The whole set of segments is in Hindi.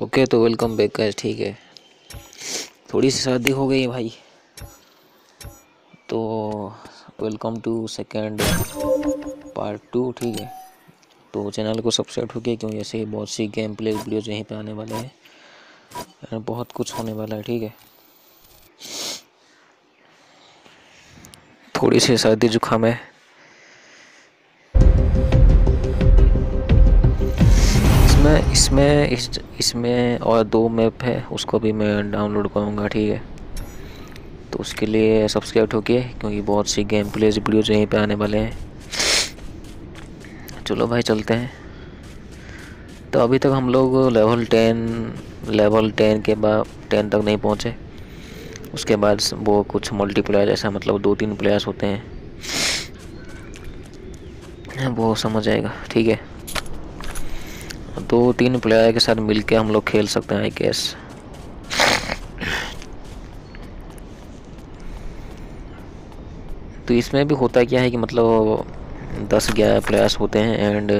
ओके तो वेलकम बैक गाइस। ठीक है, थोड़ी सी सर्दी हो गई भाई, तो वेलकम टू सेकंड पार्ट 2। ठीक है, तो चैनल को सब्सक्राइब हो गया क्योंकि ऐसे ही बहुत सी गेम प्ले वीडियोज यहीं पे आने वाले हैं, बहुत कुछ होने वाला है। ठीक है, थोड़ी सी सर्दी जुकाम है, इसमें और 2 मैप है, उसको भी मैं डाउनलोड करूँगा। ठीक है, तो उसके लिए सब्सक्राइब होके क्योंकि बहुत सी गेम प्लेज वीडियोज यहीं पे आने वाले हैं। चलो भाई चलते हैं। तो अभी तक हम लोग लेवल 10 के बाद 10 तक नहीं पहुँचे। उसके बाद वो कुछ मल्टीप्लेयर ऐसा मतलब 2-3 प्लेयर्स होते हैं, वो समझ आएगा। ठीक है, 2-3 प्लेयर के साथ मिलके हम लोग खेल सकते हैं आई गेस। तो इसमें भी होता क्या है कि मतलब 10-11 प्लेयर्स होते हैं एंड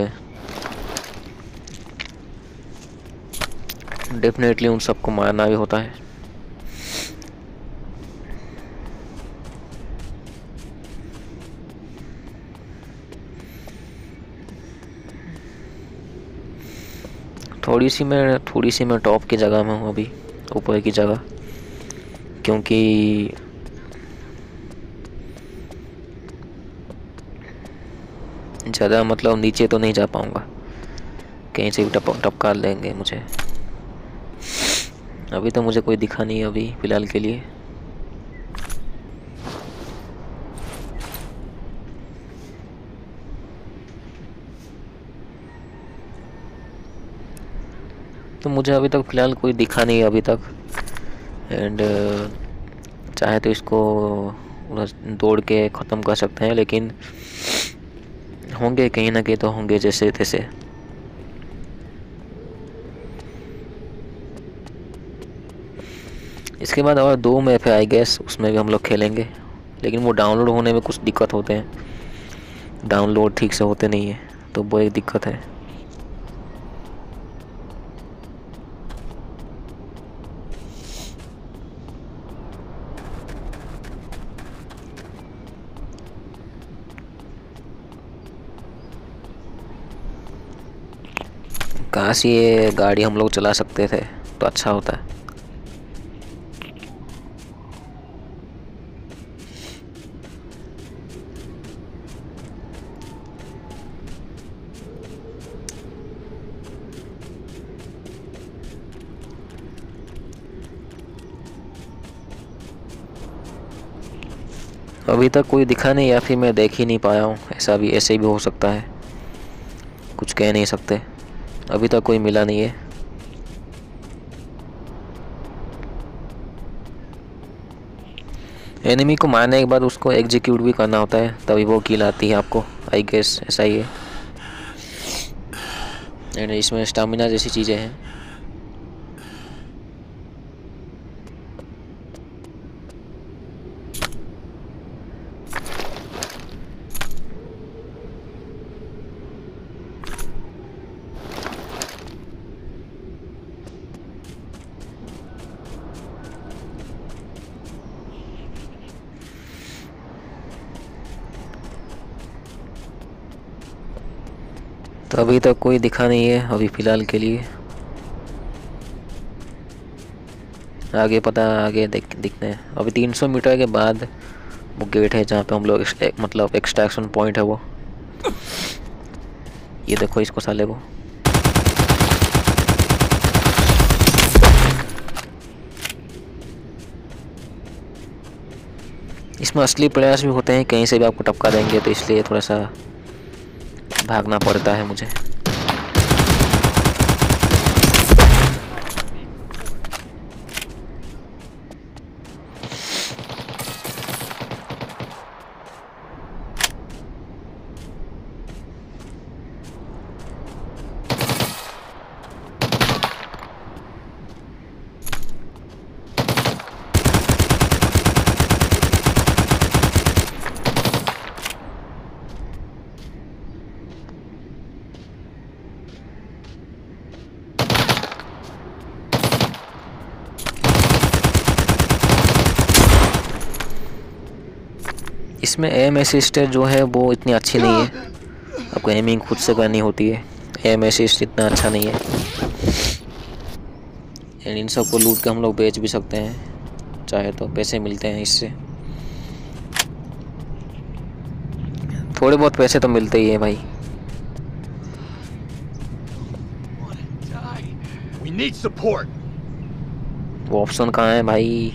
डेफिनेटली उन सबको मारना भी होता है। थोड़ी सी मैं टॉप की जगह में हूँ अभी, ऊपर की जगह, क्योंकि ज़्यादा मतलब नीचे तो नहीं जा पाऊँगा, कहीं से भी टपका लेंगे मुझे। अभी तो मुझे कोई दिखा नहीं है अभी फ़िलहाल के लिए। तो मुझे अभी तक फ़िलहाल कोई दिखा नहीं अभी तक एंड चाहे तो इसको दौड़ के ख़त्म कर सकते हैं, लेकिन होंगे कहीं ना कहीं तो होंगे जैसे तैसे। इसके बाद और 2 मैप है आई गेस, उसमें भी हम लोग खेलेंगे, लेकिन वो डाउनलोड होने में कुछ दिक्कत होते हैं, डाउनलोड ठीक से होते नहीं है, तो वो एक दिक्कत है। काश ये गाड़ी हम लोग चला सकते थे तो अच्छा होता है। अभी तक कोई दिखा नहीं या फिर मैं देख ही नहीं पाया हूँ, ऐसे भी हो सकता है, कुछ कह नहीं सकते। अभी तक कोई मिला नहीं है। एनिमी को मारने के बाद उसको एग्जीक्यूट भी करना होता है, तभी वो किल आती है आपको आई गेस, ऐसा ही है। एंड इसमें स्टामिना जैसी चीज़ें हैं। तो अभी तक कोई दिखा नहीं है अभी फ़िलहाल के लिए। आगे पता आगे दिखते हैं। अभी 300 मीटर के बाद वो गेट है जहाँ पे हम लोग मतलब एक्सट्रैक्शन पॉइंट है वो। ये देखो इसको, साले को इसमें असली प्लेयर्स भी होते हैं, कहीं से भी आपको टपका देंगे, तो इसलिए थोड़ा सा भागना पड़ता है मुझे। इसमें एम असिस्ट जो है वो इतनी अच्छी नहीं है, आपको एमिंग खुद से करनी होती है, एम असिस्ट इतना अच्छा नहीं है। एंड इन सब को लूट के हम लोग बेच भी सकते हैं, चाहे तो पैसे मिलते हैं इससे, थोड़े बहुत पैसे तो मिलते ही हैं भाई। वो ऑप्शन कहाँ है भाई?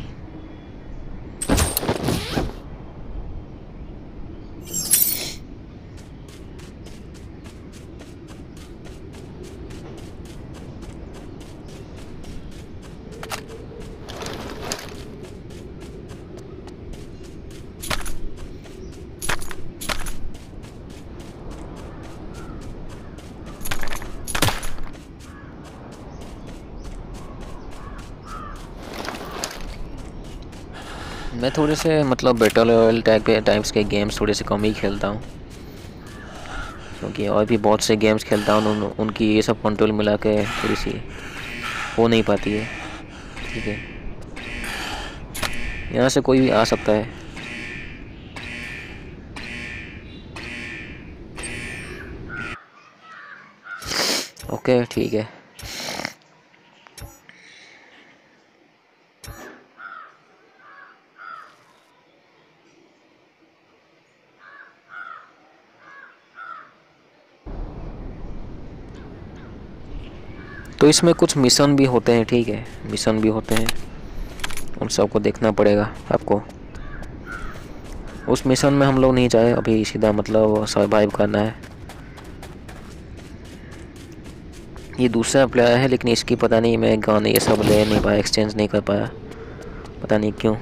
मैं थोड़े से मतलब बैटल रॉयल टाइप्स के गेम्स थोड़े से कम ही खेलता हूँ, क्योंकि और भी बहुत से गेम्स खेलता हूँ, उनकी ये सब कंट्रोल मिला के थोड़ी सी हो नहीं पाती है। ठीक है, यहाँ से कोई भी आ सकता है। ओके ठीक है, तो इसमें कुछ मिशन भी होते हैं। ठीक है, मिशन भी होते हैं, उन सबको देखना पड़ेगा आपको। उस मिशन में हम लोग नहीं जाए अभी, सीधा मतलब सर्वाइव करना है। ये दूसरा प्लेयर है, लेकिन इसकी पता नहीं मैं गन ये सब ले नहीं पाया, एक्सचेंज नहीं कर पाया, पता नहीं क्यों।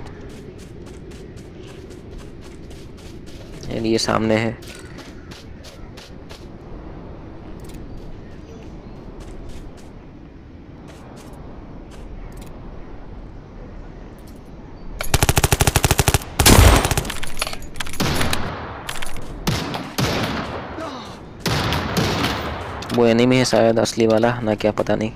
एंड ये सामने है, वो एनिमी है शायद असली वाला ना, क्या पता नहीं।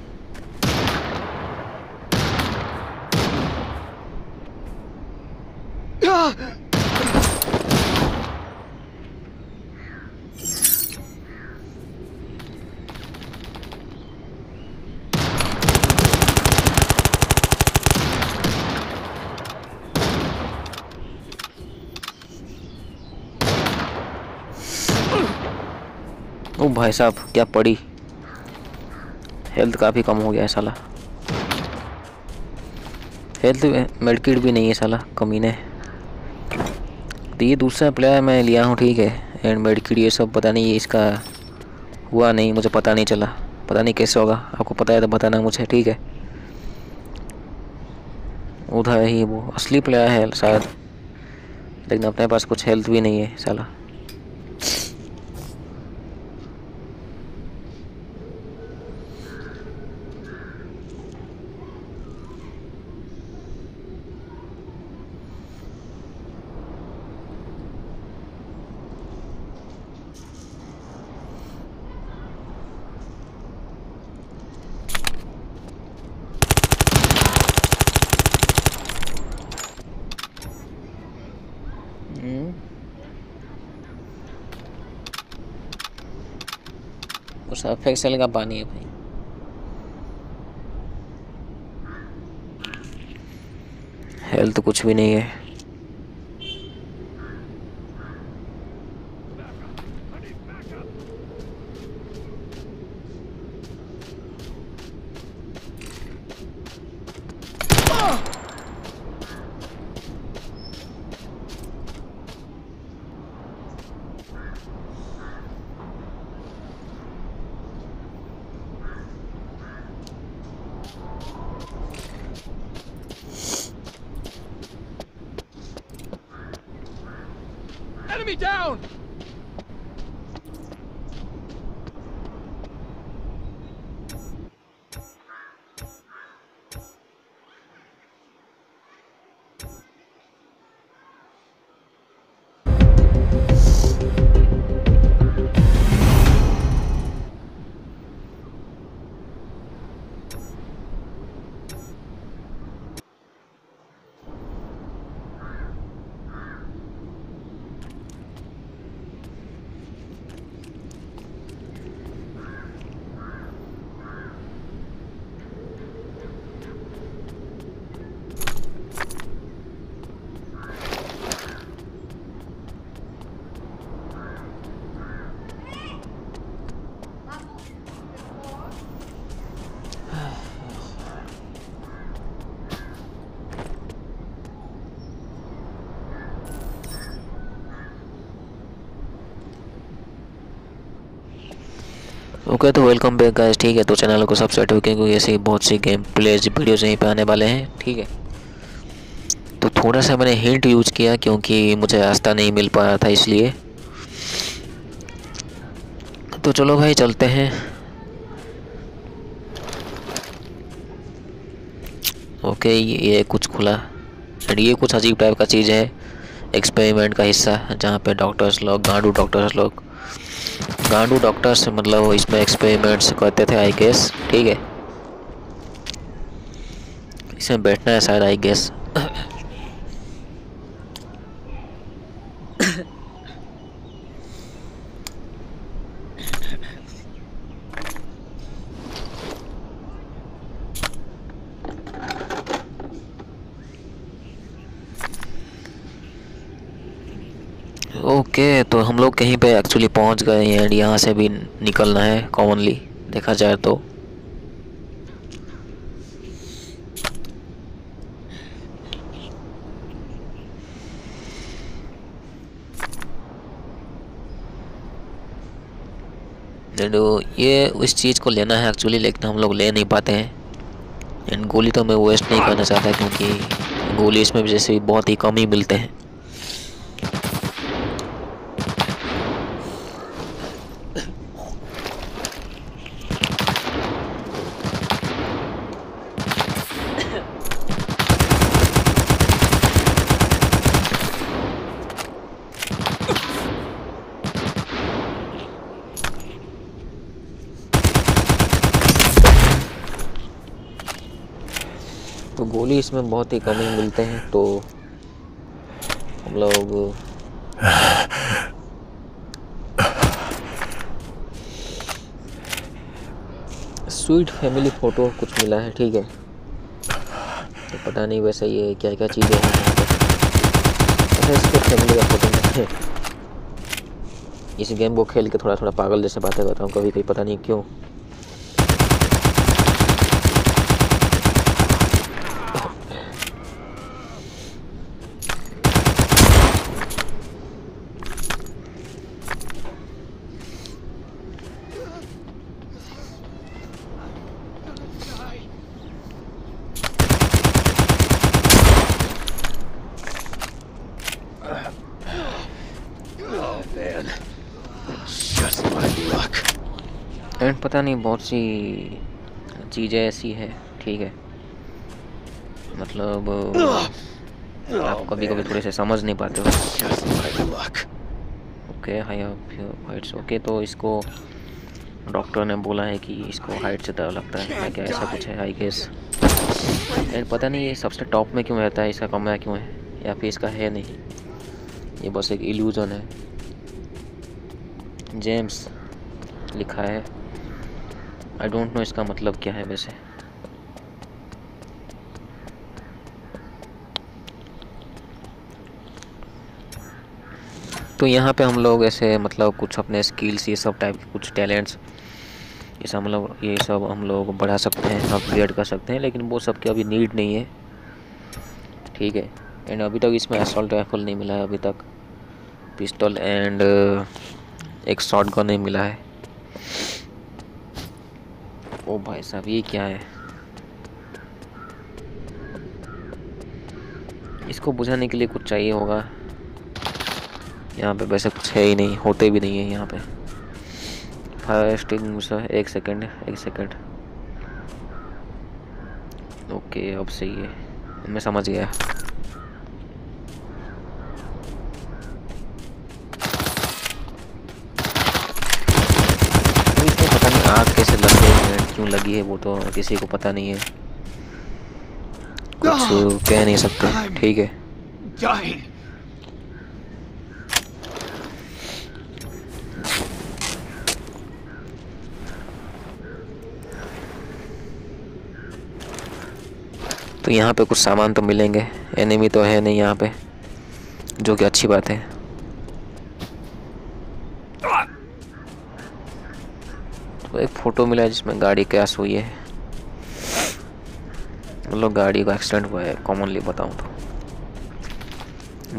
ओ भाई साहब क्या पड़ी, हेल्थ काफ़ी कम हो गया है साला, हेल्थ मेडिकेट भी नहीं है साला, कमीने। तो ये दूसरा प्लेयर मैं लिया हूँ, ठीक है, एंड मेडिकेट ये सब पता नहीं, ये इसका हुआ नहीं, मुझे पता नहीं चला, पता नहीं कैसे होगा, आपको पता है तो बताना मुझे। ठीक है, उधर ही वो असली प्लेयर है शायद, लेकिन अपने पास कुछ हेल्थ भी नहीं है साला। उसका फेक्सल का पानी है भाई। हेल्थ तो कुछ भी नहीं है। Enemy down. ओके तो वेलकम बैक गाइस। ठीक है तो चैनल को सब्सक्राइब हो क्योंकि ऐसे बहुत सी गेम प्लेज वीडियोज़ यहीं पे आने वाले हैं। ठीक है तो थोड़ा सा मैंने हिंट यूज़ किया क्योंकि मुझे रास्ता नहीं मिल पा रहा था, इसलिए तो चलो भाई चलते हैं। ओके ये कुछ खुला एंड ये कुछ अजीब टाइप का चीज़ है, एक्सपेरिमेंट का हिस्सा जहाँ पे डॉक्टर्स लोग गांडू डॉक्टर्स मतलब इसमें एक्सपेरिमेंट्स करते थे आई गेस। ठीक है इसमें बैठना है शायद आई गेस। ओके तो हम लोग कहीं पे एक्चुअली पहुंच गए हैं एंड यहाँ से भी निकलना है कॉमनली देखा जाए तो। ये उस चीज़ को लेना है एक्चुअली लेकिन हम लोग ले नहीं पाते हैं एंड गोली तो मैं वेस्ट नहीं करना चाहता क्योंकि गोली इसमें जैसे बहुत ही कम ही मिलते हैं। तो गोली इसमें बहुत ही कम ही मिलते हैं तो हम लोग स्वीट फैमिली फ़ोटो कुछ मिला है। ठीक है तो पता नहीं वैसे ये क्या क्या चीज़ें हैं वैसे। इसको फैमिली का फोटो नहीं है, इस गेम को खेल के थोड़ा पागल जैसे बातें करता हूँ कभी कभी, पता नहीं क्यों। एंड पता नहीं बहुत सी चीज़ें ऐसी है। ठीक है मतलब आप कभी कभी थोड़े से समझ नहीं पाते हो। Okay high Heights. ओके तो इसको डॉक्टर ने बोला है कि इसको हाइट से डर लगता है क्या, ऐसा कुछ है आई गेस। एंड पता नहीं ये सबसे टॉप में क्यों रहता है, इसका कमरा क्यों है या फिर इसका है नहीं, ये बस एक इल्यूजन है। जेम्स लिखा है, आई डोंट नो इसका मतलब क्या है वैसे। तो यहाँ पे हम लोग ऐसे मतलब कुछ अपने स्किल्स ये सब टाइप के कुछ टैलेंट्स ये सब हम लोग बढ़ा सकते हैं, अपग्रेड कर सकते हैं लेकिन वो सब की अभी नीड नहीं है। ठीक है एंड अभी तक इसमें असॉल्ट राइफल नहीं मिला है, अभी तक पिस्टल एंड एक शॉटगन नहीं मिला है। ओ भाई साहब ये क्या है, इसको बुझाने के लिए कुछ चाहिए होगा। यहाँ पे वैसे कुछ है ही नहीं, होते भी नहीं है यहाँ पे। फायर एक्सटिंग्विशर, एक सेकेंड। ओके अब सही है, मैं समझ गया। आग कैसे लग गई है, क्यों लगी है वो तो किसी को पता नहीं है, कुछ कह नहीं सकते। ठीक है तो यहाँ पे कुछ सामान तो मिलेंगे, एनिमी तो है नहीं यहाँ पे जो कि अच्छी बात है। तो एक फ़ोटो मिला है जिसमें गाड़ी क्रैश हुई है, मतलब गाड़ी का एक्सीडेंट हुआ है कॉमनली बताऊं तो।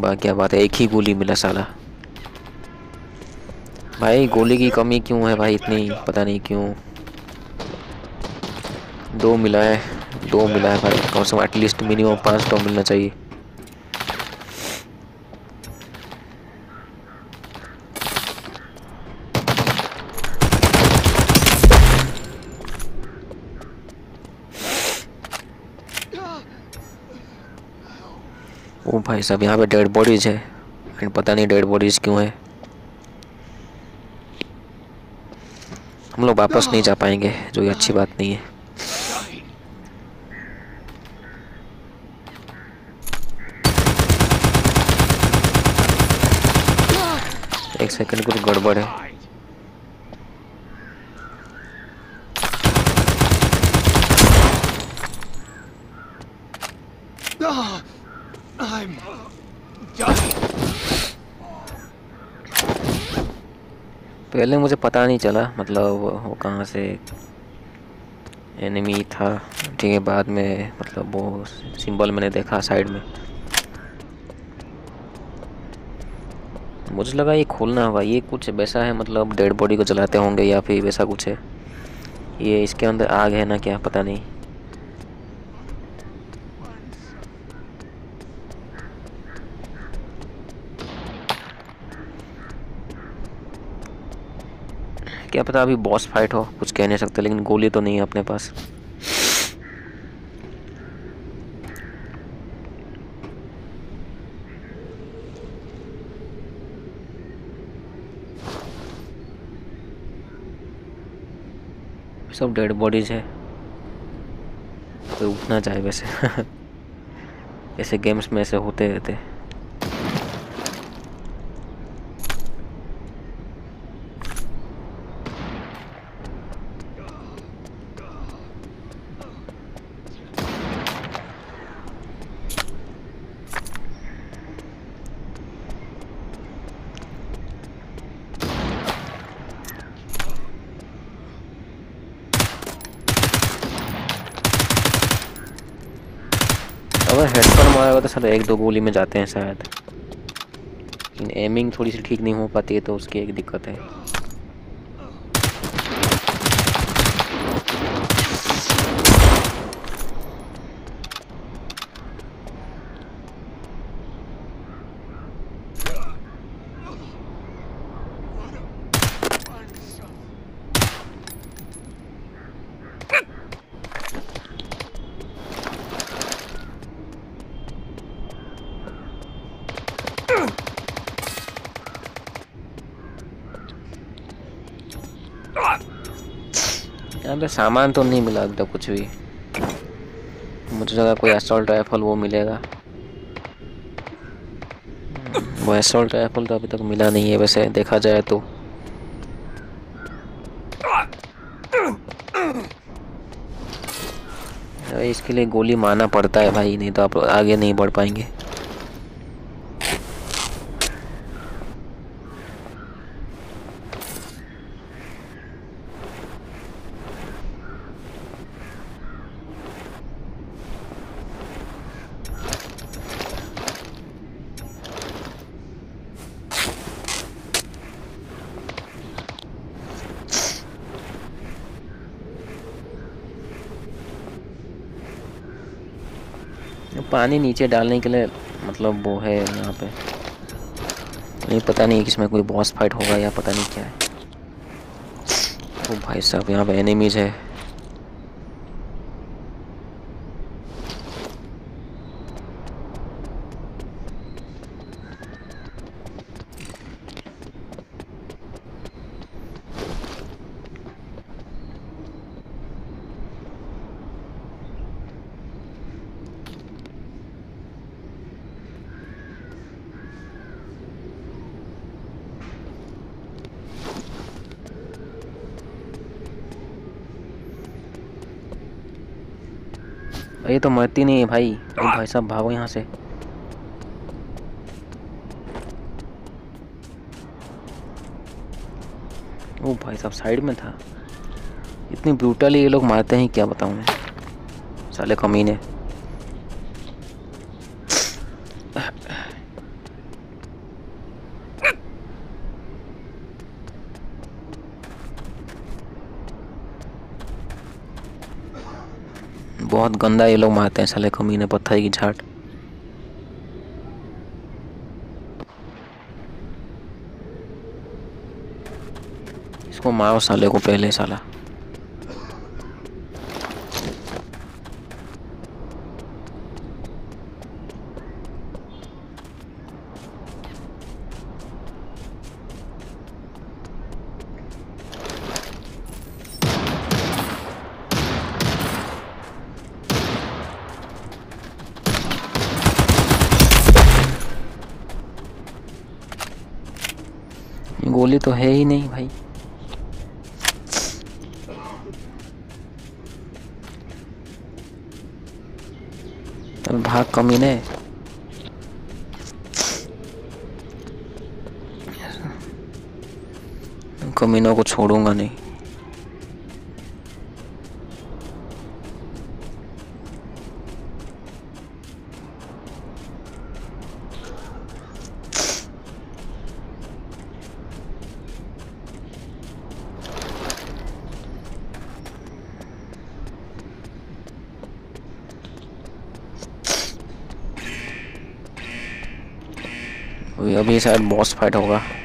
बाकी क्या बात है, एक ही गोली मिला साला। भाई गोली की कमी क्यों है भाई इतनी, पता नहीं क्यों। दो मिला है भाई, कम से कम एटलीस्ट मिनिमम 5 टॉप मिलना चाहिए। ओ भाई साहब, यहाँ पे डेड बॉडीज है एंड पता नहीं डेड बॉडीज क्यों है। हम लोग वापस नहीं जा पाएंगे, जो ये अच्छी बात नहीं है। एक सेकंड, कुछ गड़बड़ है। पहले मुझे पता नहीं चला, मतलब वो कहाँ से एनिमी था, ठीक है। बाद में मतलब वो सिंबल मैंने देखा साइड में, मुझे लगा ये खोलना होगा। ये कुछ वैसा है, मतलब डेड बॉडी को जलाते होंगे या फिर वैसा कुछ है। ये इसके अंदर आग है ना क्या, पता नहीं। क्या पता अभी बॉस फाइट हो, कुछ कह नहीं सकते। लेकिन गोली तो नहीं है अपने पास। सब डेड बॉडीज है, कोई उठना चाहिए वैसे। ऐसे गेम्स में ऐसे होते रहते। हेडफोन मारेगा तो सर 1-2 गोली में जाते हैं शायद, लेकिन एमिंग थोड़ी सी ठीक नहीं हो पाती है, तो उसकी एक दिक्कत है। सामान तो नहीं मिला अब तक कुछ भी। मुझे लगा कोई असॉल्ट राइफल वो मिलेगा, वो असॉल्ट राइफल तो अभी तक मिला नहीं है वैसे देखा जाए तो। इसके लिए गोली मारना पड़ता है भाई, नहीं तो आप आगे नहीं बढ़ पाएंगे। पानी नीचे डालने के लिए मतलब वो है यहाँ पे, नहीं पता नहीं किसमें कोई बॉस फाइट होगा या पता नहीं क्या है। ओ भाई साहब, यहाँ पे एनिमीज है। ये तो मरती नहीं है भाई। तो भाई साहब भागो यहाँ से। ओ भाई साहब साइड में था। इतनी ब्रूटली ये लोग मारते हैं, क्या बताऊँ मैं, साले कमीने। बहुत गंदा ये लोग मारते हैं साले कमीने पत्थर की झाट। इसको मारो साले को पहले साला। गोली तो है ही नहीं भाई। अब भाग कमीने। कमीनों को छोड़ूंगा नहीं। अभी शायद बॉस फाइट होगा।